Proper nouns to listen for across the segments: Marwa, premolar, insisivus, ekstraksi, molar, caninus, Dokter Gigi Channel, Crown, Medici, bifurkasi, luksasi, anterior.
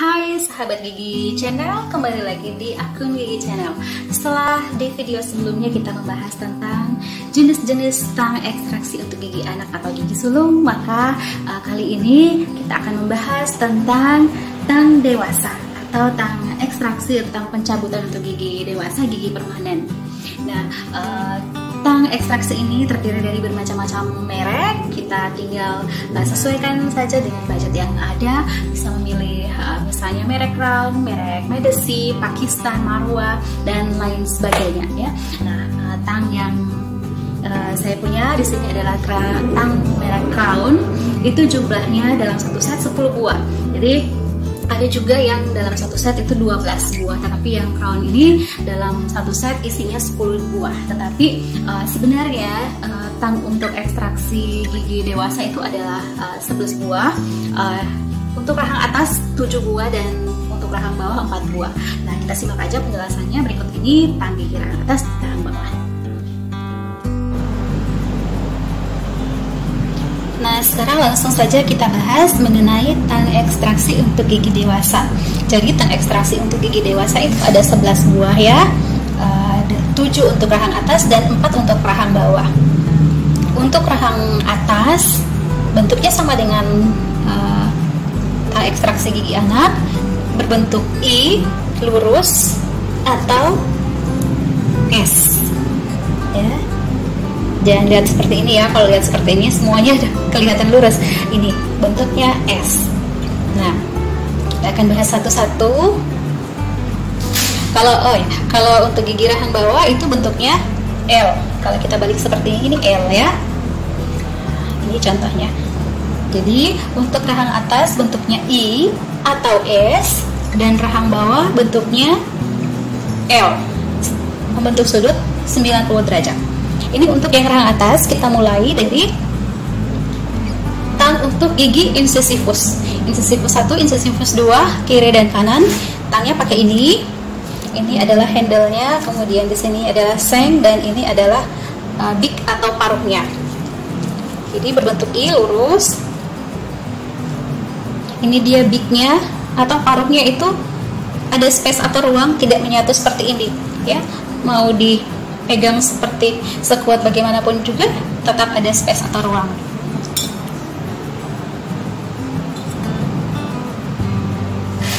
Hai sahabat Gigi Channel, kembali lagi di akun Gigi Channel. Setelah di video sebelumnya kita membahas tentang jenis-jenis tang ekstraksi untuk gigi anak atau gigi sulung, maka kali ini kita akan membahas tentang tang dewasa atau tang ekstraksi atau pencabutan untuk gigi dewasa, gigi permanen. Nah, tang ekstraksi ini terdiri dari bermacam-macam merek. Kita tinggal sesuaikan saja dengan budget yang ada. Bisa memilih misalnya merek Crown, merek Medici, Pakistan, Marwa, dan lain sebagainya ya. Nah, tang yang saya punya di sini adalah tang merek Crown. Itu jumlahnya dalam satu set 10 buah. Jadi ada juga yang dalam satu set itu 12 buah, tetapi yang Crown ini dalam satu set isinya 10 buah. Tetapi sebenarnya tang untuk ekstraksi gigi dewasa itu adalah 11 buah, untuk rahang atas 7 buah dan untuk rahang bawah 4 buah. Nah, kita simak aja penjelasannya berikut ini, tang gigi rahang atas, rahang bawah. Nah, sekarang langsung saja kita bahas mengenai tang ekstraksi untuk gigi dewasa. Jadi tang ekstraksi untuk gigi dewasa itu ada 11 buah ya, 7 untuk rahang atas dan 4 untuk rahang bawah. Untuk rahang atas bentuknya sama dengan tang ekstraksi gigi anak, berbentuk I, lurus atau S ya. Jangan lihat seperti ini ya, kalau lihat seperti ini semuanya kelihatan lurus. Ini bentuknya S. Nah, kita akan bahas satu-satu. Kalau untuk gigi rahang bawah itu bentuknya L. Kalau kita balik seperti ini L ya. Ini contohnya. Jadi untuk rahang atas bentuknya I atau S dan rahang bawah bentuknya L. Membentuk sudut 90 derajat. Ini untuk yang rahang atas. Kita mulai dari tang untuk gigi insisivus. Insisivus 1, insisivus 2, kiri dan kanan. Tangnya pakai ini. Ini adalah handle-nya, kemudian di sini adalah seng dan ini adalah beak atau paruhnya. Jadi berbentuk I lurus. Ini dia beak-nya atau paruhnya, itu ada space atau ruang tidak menyatu seperti ini ya. Mau di pegang seperti sekuat bagaimanapun juga tetap ada space atau ruang.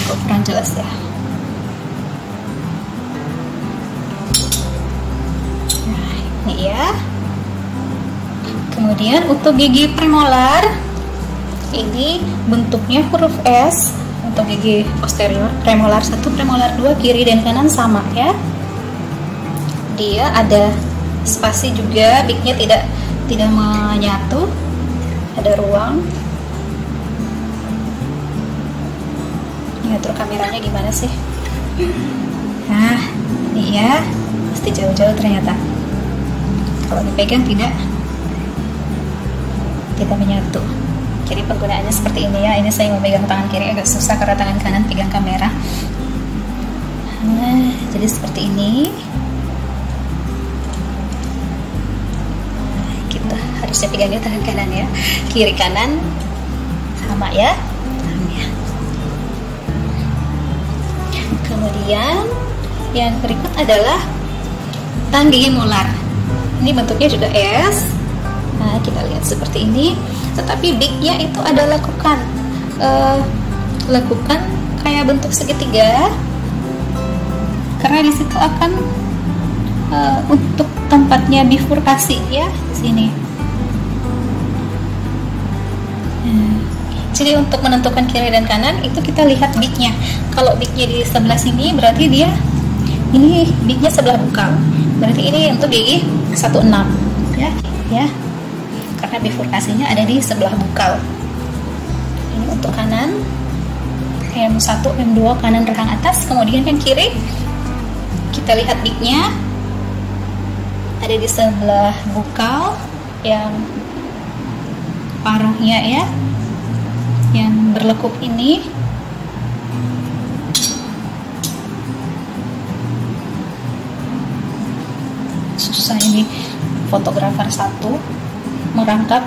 Kok kurang jelas ya? Nah, ini ya. Kemudian untuk gigi premolar ini bentuknya huruf S. Untuk gigi posterior premolar 1, premolar 2, kiri dan kanan sama ya. Dia ada spasi juga, beaknya tidak menyatu, ada ruang. Ngatur kameranya gimana sih? Nah, ini ya, mesti jauh-jauh ternyata. Kalau dipegang tidak menyatu. Jadi penggunaannya seperti ini ya. Ini saya mau pegang tangan kiri agak susah karena tangan kanan pegang kamera. Nah, jadi seperti ini. Harusnya pegangnya tangan kanan ya, kiri kanan sama ya. Kemudian yang berikut adalah tang gigi molar. Ini bentuknya juga S. Nah, kita lihat seperti ini, tetapi beaknya itu ada lekukan, lekukan kayak bentuk segitiga, karena di situ akan untuk tempatnya bifurkasi ya di sini. Jadi untuk menentukan kiri dan kanan itu kita lihat beaknya. Kalau beaknya di sebelah sini berarti dia ini beaknya sebelah bungkam. Berarti ini untuk gigi 16 ya. Karena bifurkasinya ada di sebelah bungkal. Ini untuk kanan M1, M2 kanan rahang atas, kemudian yang kiri kita lihat beaknya ada di sebelah bungkal yang paruhnya ya, yang berlekup ini. Susah ini fotografer satu merangkap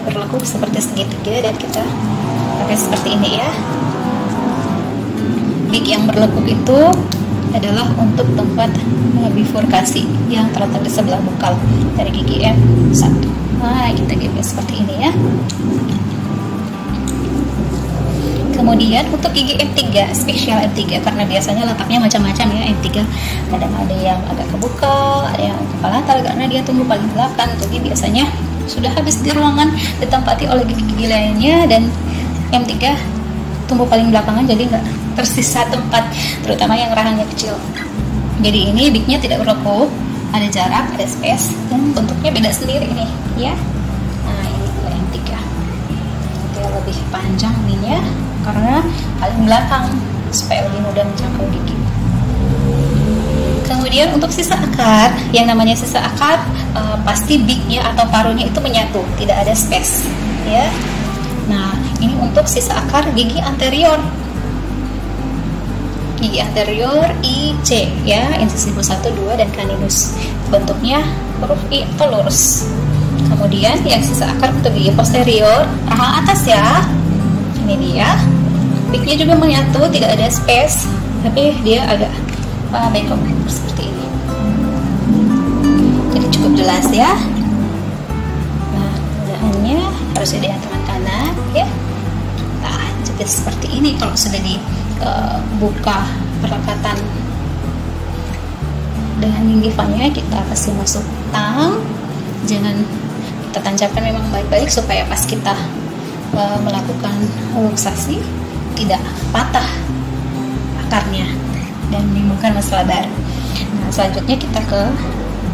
bentuknya berlekuk seperti segitiga, dan kita pakai seperti ini ya. Beak yang berlekuk itu adalah untuk tempat bifurkasi yang terletak di sebelah bungkal dari gigi M1. Nah, kita gebet seperti ini ya. Kemudian untuk gigi M3, spesial M3, karena biasanya letaknya macam-macam ya M3. Kadang ada yang agak kebuka, ada yang kepala latar karena dia tumbuh paling belakang. Jadi biasanya sudah habis di ruangan ditempati oleh gigi-gigi lainnya, dan M3 tumbuh paling belakangan, jadi nggak tersisa tempat, terutama yang rahangnya kecil. Jadi ini beaknya tidak berlekuk, ada jarak, ada space, dan bentuknya beda sendiri ini ya. Nah, ini M3. Dia lebih panjang ininya, karena paling belakang supaya lebih mudah menjangkau gigi. Kemudian untuk sisa akar, yang namanya sisa akar pasti beaknya atau parunya itu menyatu, tidak ada space ya. Nah, ini untuk sisa akar gigi anterior, IC ya, insisivus 1, 2 dan caninus, bentuknya huruf I atau lurus. Kemudian yang sisa akar untuk gigi posterior rahang atas ya. Ini dia, beaknya juga menyatu, tidak ada space, tapi dia agak bengkok seperti ini. Jadi cukup jelas ya. Nah, mudahannya harus ada yang teman kanan ya. Nah, jadi seperti ini kalau sudah dibuka perlekatan dengan gigi fannya, kita kasih masuk tang. Jangan kita tancapkan memang baik-baik supaya pas kita melakukan luksasi tidak patah akarnya dan menimbulkan masalah baru. Nah, selanjutnya kita ke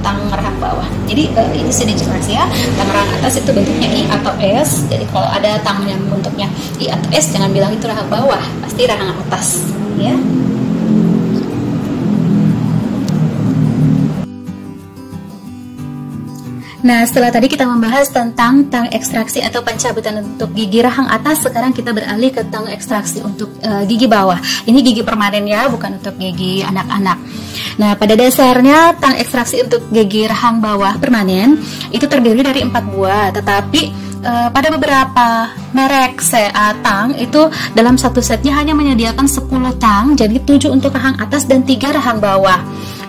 tang rahang bawah. Jadi ini sudah jelas ya, tang rahang atas itu bentuknya I atau S. Jadi kalau ada tang yang bentuknya I atau S, jangan bilang itu rahang bawah, pasti rahang atas ya. Nah, setelah tadi kita membahas tentang tang ekstraksi atau pencabutan untuk gigi rahang atas, sekarang kita beralih ke tang ekstraksi untuk gigi bawah. Ini gigi permanen ya, bukan untuk gigi anak-anak. Nah, pada dasarnya tang ekstraksi untuk gigi rahang bawah permanen itu terdiri dari 4 buah, tetapi pada beberapa merek CA tang itu dalam satu setnya hanya menyediakan 10 tang, jadi 7 untuk rahang atas dan 3 rahang bawah.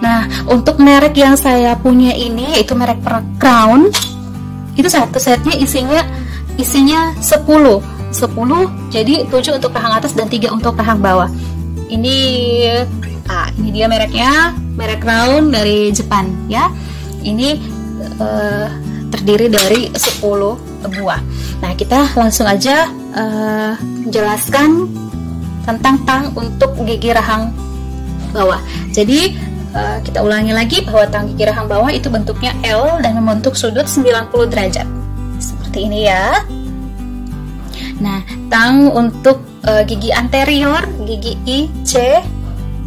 Nah, untuk merek yang saya punya ini, yaitu merek Crown, itu satu setnya isinya 10, jadi 7 untuk rahang atas dan 3 untuk rahang bawah. Ini dia mereknya, merek Crown dari Jepang ya. Ini terdiri dari 10 buah. Nah, kita langsung aja menjelaskan tentang tang untuk gigi rahang bawah. Jadi kita ulangi lagi bahwa tang gigi rahang bawah itu bentuknya L dan membentuk sudut 90 derajat seperti ini ya. Nah, tang untuk gigi anterior, gigi IC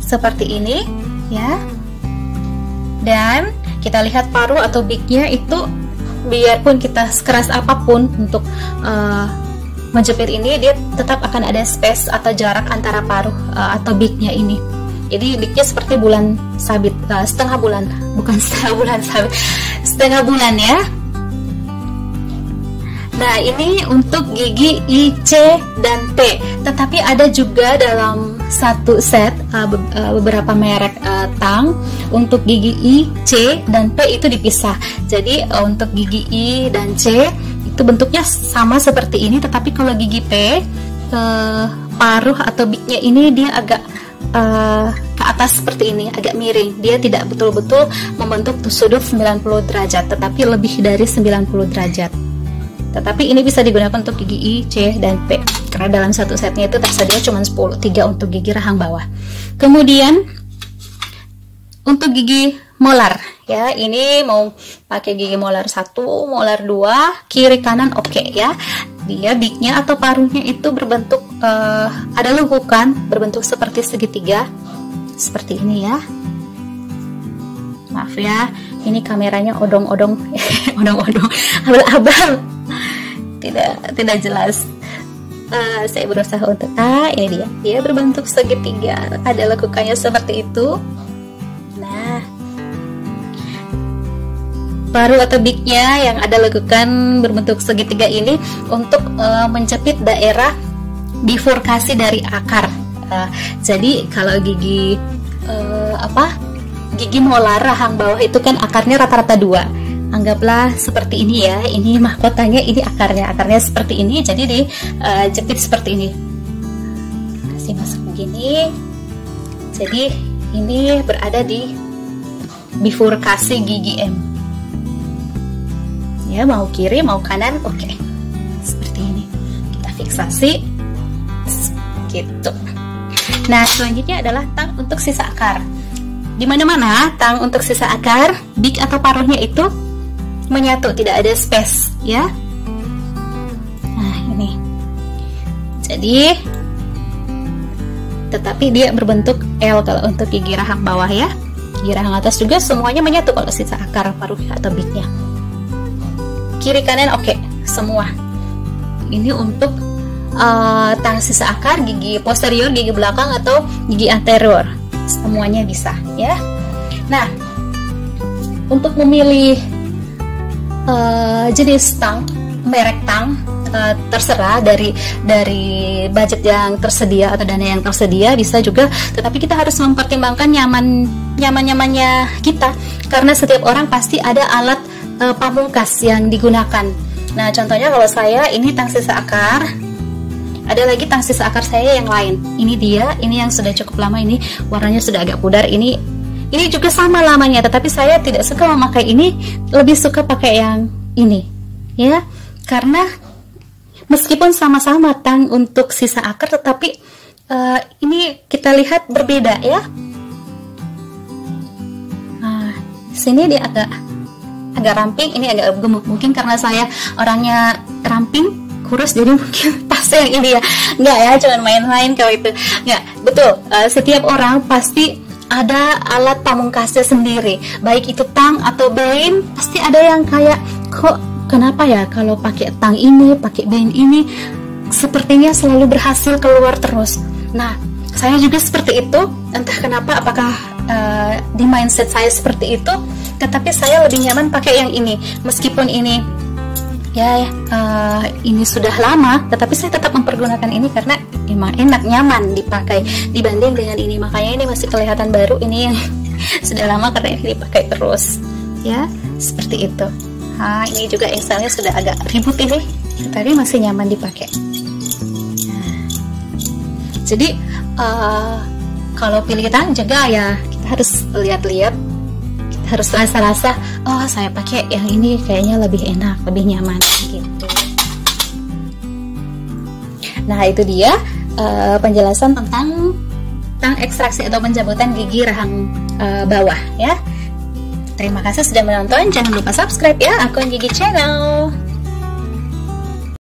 seperti ini ya. Dan kita lihat paru atau beaknya itu, biarpun kita sekeras apapun untuk menjepit ini, dia tetap akan ada space atau jarak antara paruh atau beaknya ini. Jadi beaknya seperti bulan sabit, setengah bulan ya. Nah, ini untuk gigi I, C, dan T. Tetapi ada juga dalam satu set beberapa merek tang untuk gigi I, C, dan P itu dipisah. Jadi untuk gigi I dan C itu bentuknya sama seperti ini, tetapi kalau gigi P paruh atau beaknya ini dia agak ke atas seperti ini, agak miring. Dia tidak betul-betul membentuk sudut 90 derajat, tetapi lebih dari 90 derajat. Tetapi ini bisa digunakan untuk gigi I, C, dan P, karena dalam satu setnya itu tersedia cuma 10, 3 untuk gigi rahang bawah. Kemudian untuk gigi molar ya, ini mau pakai gigi molar 1, molar 2, kiri kanan oke ya. Dia beaknya atau paruhnya itu berbentuk ada lekukan, berbentuk seperti segitiga seperti ini ya. Maaf ya, ini kameranya odong-odong abal-abal, tidak jelas. Saya berusaha untuk ini dia. Dia berbentuk segitiga, ada lekukannya seperti itu. Nah, paru atau beaknya yang ada lekukan berbentuk segitiga ini untuk menjepit daerah bifurkasi dari akar. Jadi kalau gigi gigi molar rahang bawah itu kan akarnya rata-rata dua. Anggaplah seperti ini ya, ini mahkotanya, ini akarnya seperti ini, jadi dijepit seperti ini, kasih masuk begini. Jadi ini berada di bifurkasi gigi M ya, mau kiri mau kanan, oke, seperti ini kita fiksasi gitu. Nah selanjutnya adalah tang untuk sisa akar. Di mana-mana tang untuk sisa akar, beak atau paruhnya itu menyatu, tidak ada space ya. Nah ini, jadi tetapi dia berbentuk L kalau untuk gigi rahang bawah ya. Gigi rahang atas juga semuanya menyatu kalau sisa akar, paruh atau beaknya. Kiri kanan oke, semua. Ini untuk tang sisa akar, gigi posterior, gigi belakang atau gigi anterior, semuanya bisa ya. Nah untuk memilih jenis tang, merek tang, terserah dari budget yang tersedia atau dana yang tersedia bisa juga, tetapi kita harus mempertimbangkan nyamannya kita, karena setiap orang pasti ada alat pamungkas yang digunakan. Nah contohnya kalau saya ini tang sisa akar, ada lagi tang sisa akar saya yang lain, ini dia, ini yang sudah cukup lama, ini warnanya sudah agak pudar, ini juga sama lamanya, tetapi saya tidak suka memakai ini, lebih suka pakai yang ini ya, karena meskipun sama-sama tang untuk sisa akar, tetapi ini kita lihat berbeda ya. Nah, sini dia agak ramping, ini agak gemuk, mungkin karena saya orangnya ramping kurus, jadi mungkin pas yang ini ya. Enggak ya, jangan main-main kalau itu, enggak betul. Setiap orang pasti ada alat pamungkasnya sendiri, baik itu tang atau bean, pasti ada yang kayak, kok kenapa ya kalau pakai tang ini, pakai bean ini sepertinya selalu berhasil keluar terus. Nah saya juga seperti itu, entah kenapa, apakah di mindset saya seperti itu, tetapi saya lebih nyaman pakai yang ini, meskipun ini ya ini sudah lama, tetapi saya tetap mempergunakan ini karena emang enak, nyaman dipakai dibanding dengan ini. Makanya ini masih kelihatan baru, ini yang sudah lama karena ini dipakai terus ya, seperti itu. Nah, ini juga installnya sudah agak ribut, ini yang tadi masih nyaman dipakai. Nah, jadi kalau pilih tang juga ya, kita harus lihat-lihat, harus rasa-rasa, oh saya pakai yang ini kayaknya lebih enak, lebih nyaman gitu. Nah itu dia penjelasan tentang tang ekstraksi atau pencabutan gigi rahang bawah ya. Terima kasih sudah menonton, jangan lupa subscribe ya akun Gigi Channel.